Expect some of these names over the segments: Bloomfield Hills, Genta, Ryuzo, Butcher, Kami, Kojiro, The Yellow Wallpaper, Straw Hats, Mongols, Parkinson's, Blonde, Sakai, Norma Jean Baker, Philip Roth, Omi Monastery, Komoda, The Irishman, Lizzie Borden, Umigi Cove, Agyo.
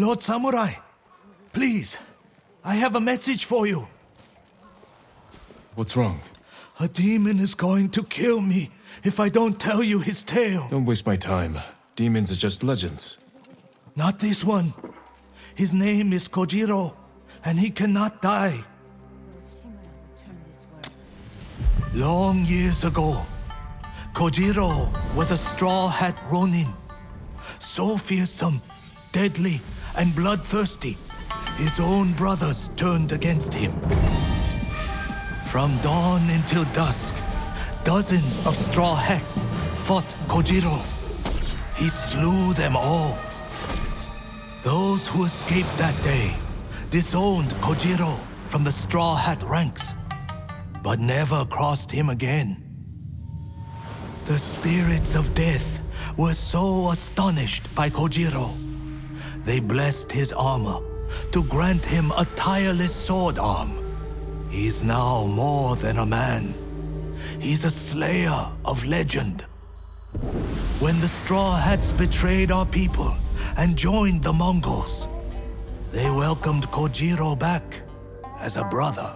Lord Samurai, please, I have a message for you. What's wrong? A demon is going to kill me if I don't tell you his tale. Don't waste my time. Demons are just legends. Not this one. His name is Kojiro, and he cannot die. Long years ago, Kojiro was a Straw Hat Ronin. So fearsome, deadly, and bloodthirsty, his own brothers turned against him. From dawn until dusk, dozens of Straw Hats fought Kojiro. He slew them all. Those who escaped that day disowned Kojiro from the Straw Hat ranks, but never crossed him again. The spirits of death were so astonished by Kojiro, they blessed his armor to grant him a tireless sword arm. He's now more than a man. He's a slayer of legend. When the Straw Hats betrayed our people and joined the Mongols, they welcomed Kojiro back as a brother.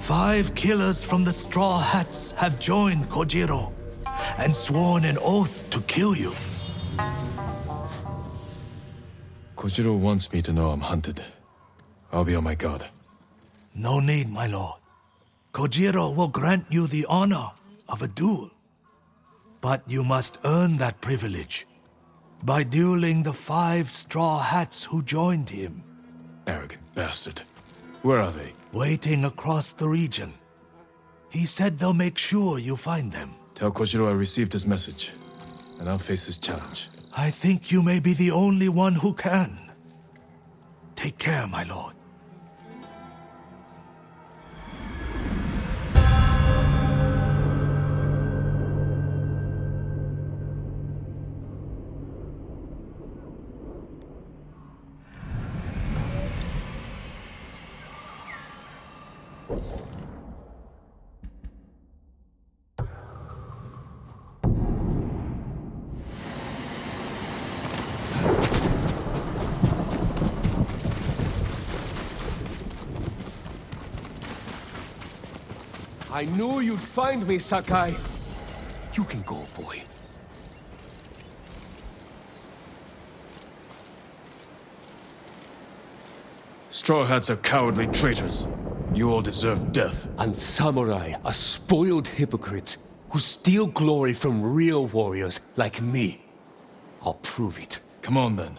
5 killers from the Straw Hats have joined Kojiro and sworn an oath to kill you. Kojiro wants me to know I'm hunted. I'll be on my guard. No need, my lord. Kojiro will grant you the honor of a duel. But you must earn that privilege by dueling the 5 Straw Hats who joined him. Arrogant bastard. Where are they? Waiting across the region. He said they'll make sure you find them. Tell Kojiro I received his message, and I'll face his challenge. I think you may be the only one who can. Take care, my lord. I knew you'd find me, Sakai. You can go, boy. Straw Hats are cowardly traitors. You all deserve death. And samurai are spoiled hypocrites who steal glory from real warriors like me. I'll prove it. Come on, then.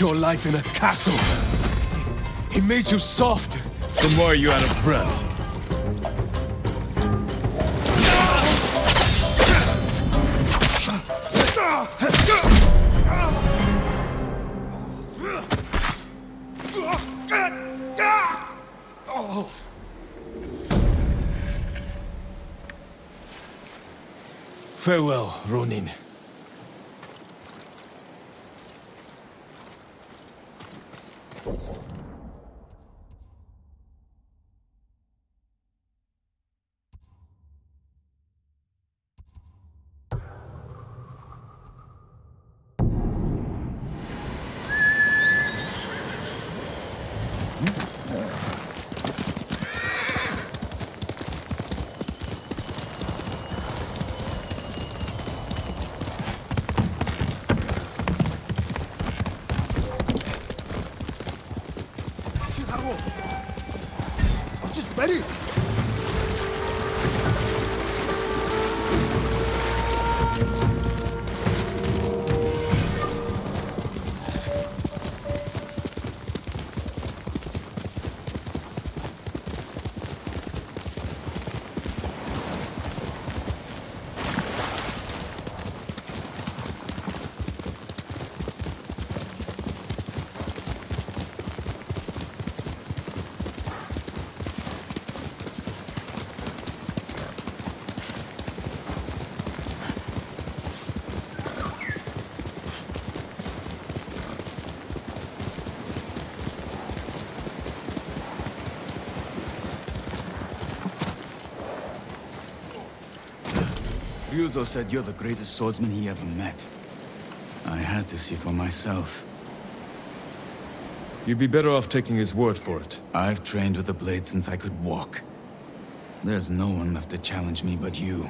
Your life in a castle. He made you soft. The more you're out of breath. Farewell, Ronin. Ready? Ryuzo said you're the greatest swordsman he ever met. I had to see for myself. You'd be better off taking his word for it. I've trained with the blade since I could walk. There's no one left to challenge me but you.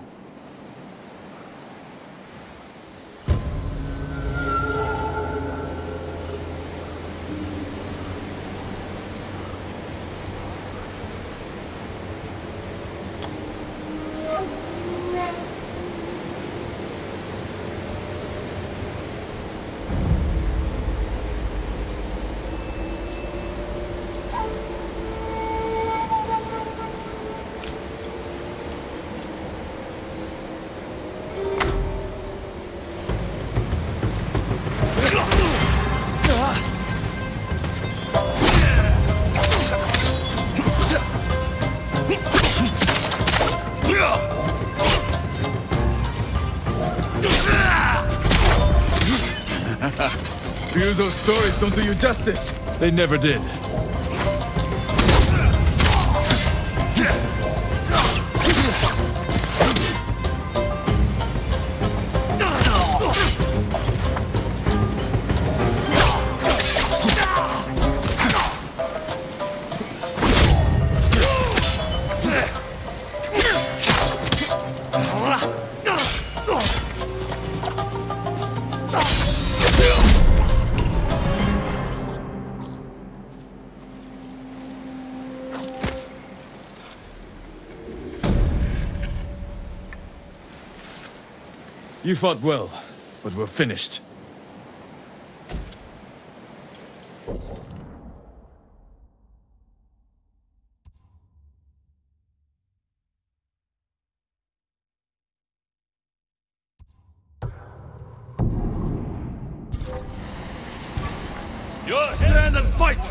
Those stories don't do you justice. They never did. You fought well, but we're finished. You stand and fight!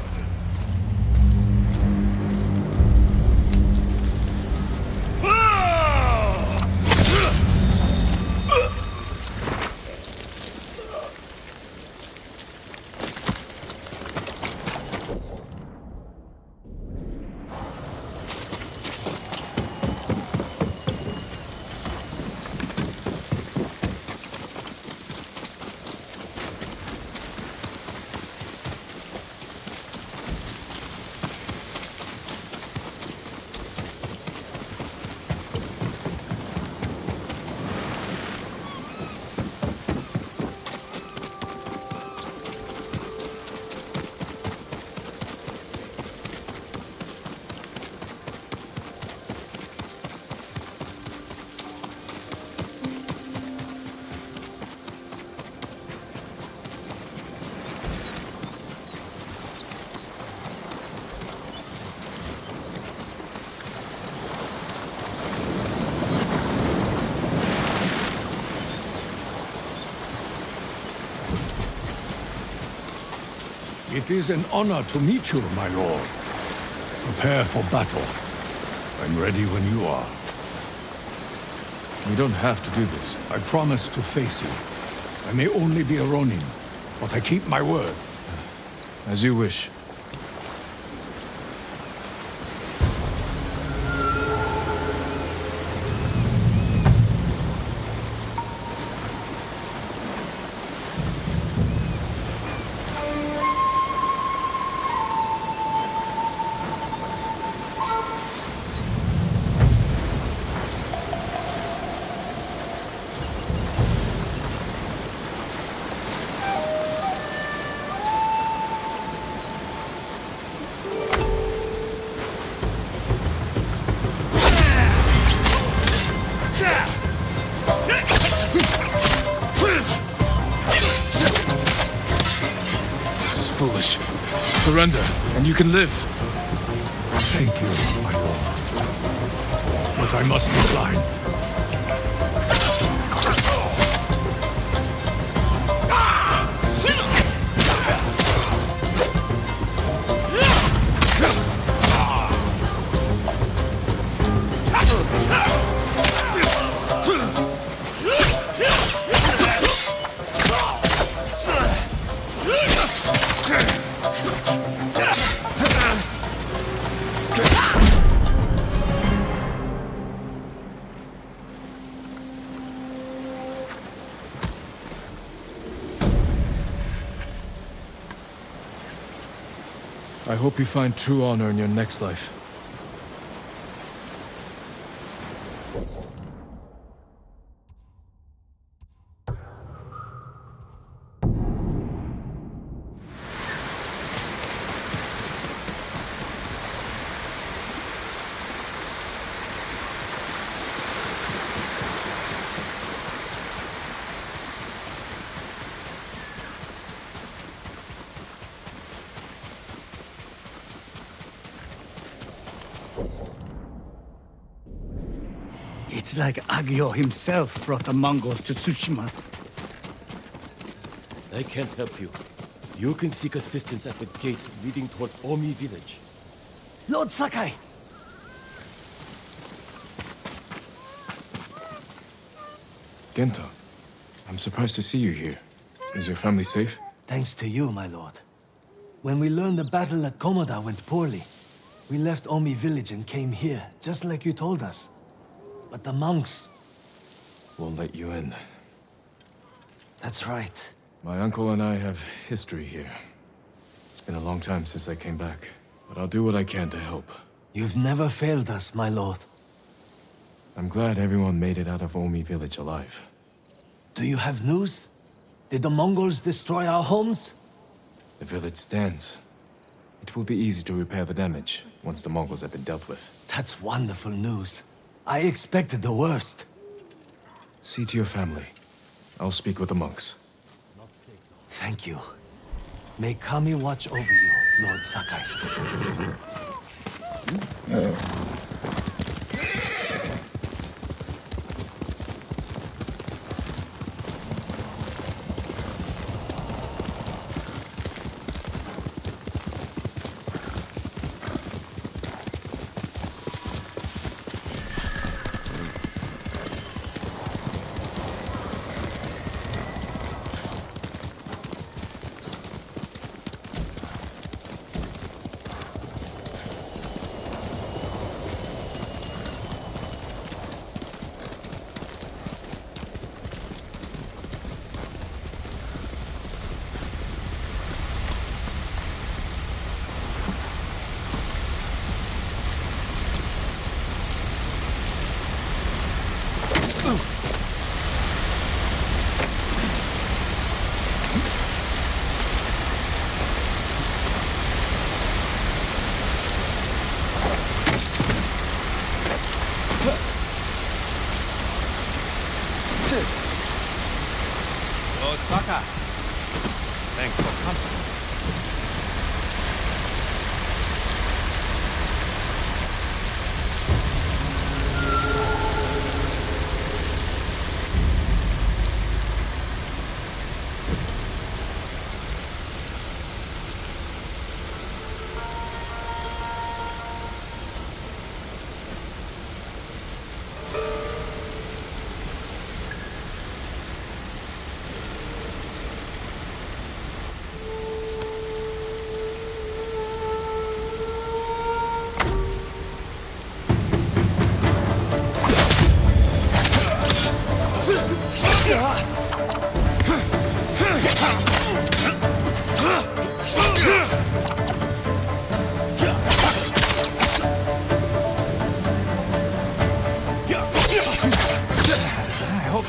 It is an honor to meet you, my lord. Prepare for battle. I'm ready when you are. You don't have to do this. I promise to face you. I may only be a Ronin, but I keep my word. As you wish. Surrender, and you can live. Thank you, my lord. But I must decline. I hope you find true honor in your next life. It's like Agyo himself brought the Mongols to Tsushima. I can't help you. You can seek assistance at the gate leading toward Omi village. Lord Sakai! Genta, I'm surprised to see you here. Is your family safe? Thanks to you, my lord. When we learned the battle at Komoda went poorly, we left Omi village and came here, just like you told us. But the monks won't let you in. That's right. My uncle and I have history here. It's been a long time since I came back, but I'll do what I can to help. You've never failed us, my lord. I'm glad everyone made it out of Omi village alive. Do you have news? Did the Mongols destroy our homes? The village stands. It will be easy to repair the damage once the Mongols have been dealt with. That's wonderful news. I expected the worst. See to your family. I'll speak with the monks. Thank you. May Kami watch over you, Lord Sakai.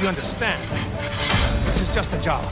You understand? This is just a job.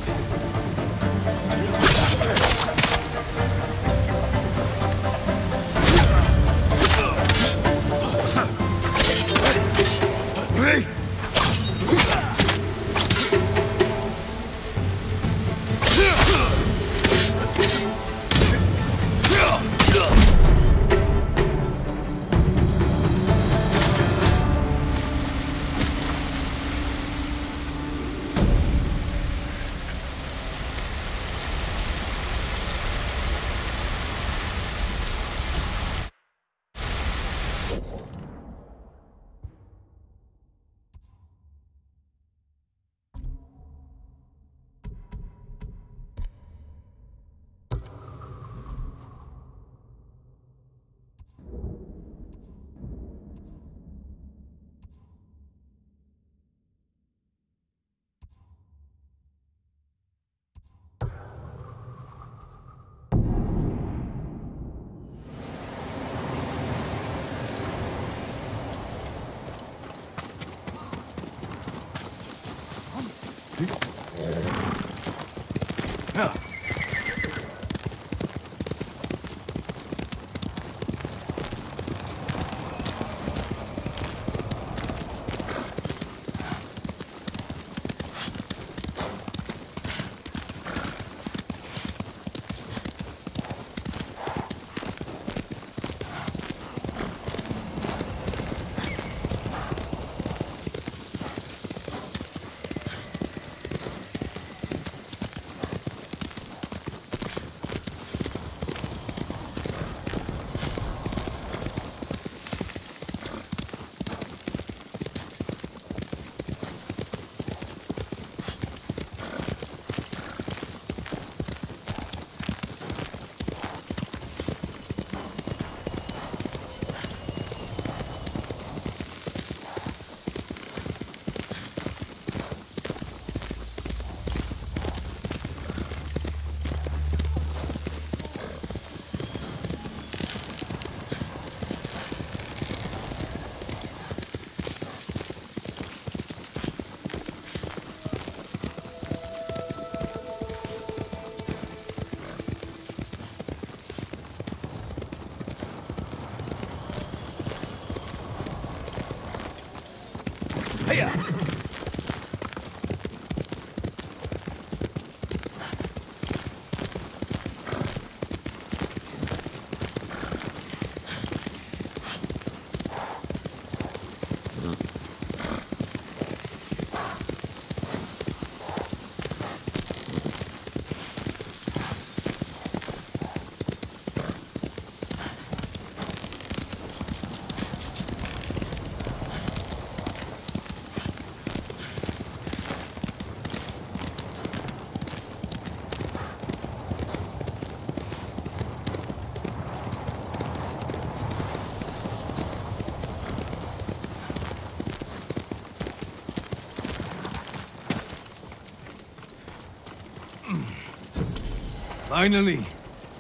Finally,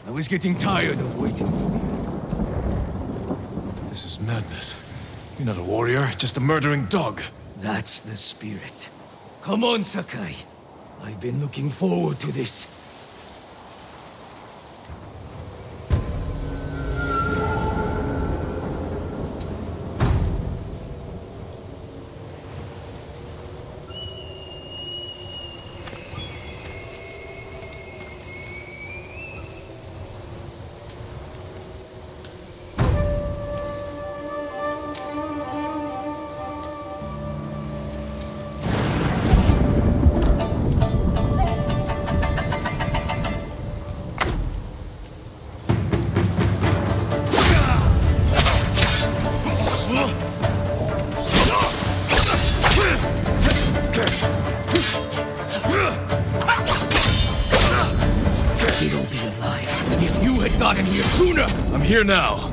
I was getting tired of waiting for you. This is madness. You're not a warrior, just a murdering dog. That's the spirit. Come on, Sakai. I've been looking forward to this. Here now.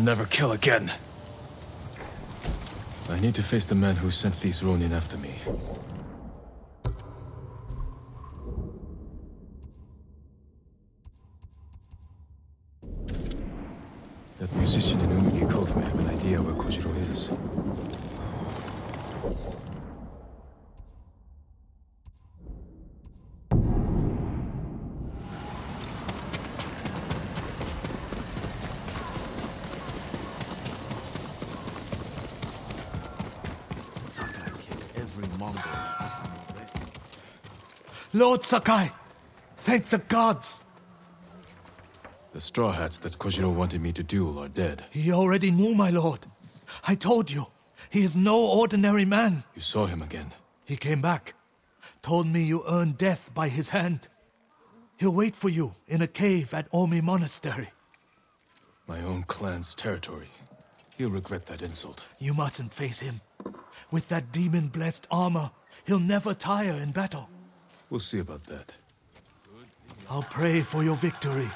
Never kill again. I need to face the man who sent these Ronin after me. That musician in Umigi Cove may have an idea where Kojiro is. Lord Sakai, thank the gods! The Straw Hats that Kojiro wanted me to duel are dead. He already knew, my lord. I told you, he is no ordinary man. You saw him again? He came back. Told me you earned death by his hand. He'll wait for you in a cave at Omi Monastery. My own clan's territory. He'll regret that insult. You mustn't face him. With that demon-blessed armor, he'll never tire in battle. We'll see about that. I'll pray for your victory.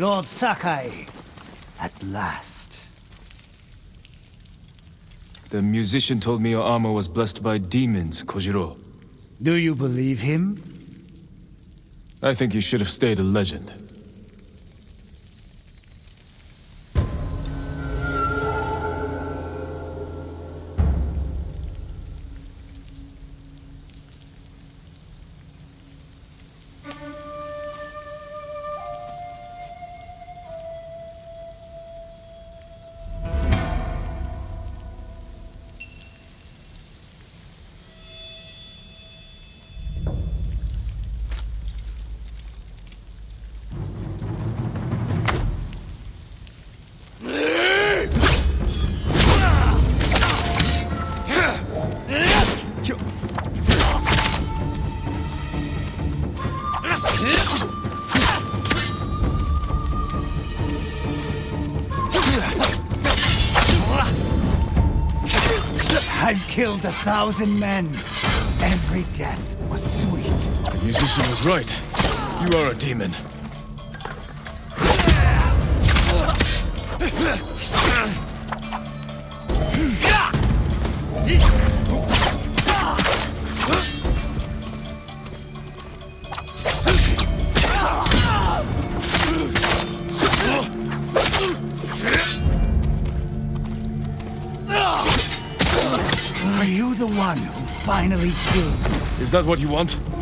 Lord Sakai, at last. The musician told me your armor was blessed by demons, Kojiro. Do you believe him? I think you should have stayed a legend. I've killed 1,000 men. Every death was sweet. The musician was right. You are a demon. Are you the one who finally killed me? Is that what you want?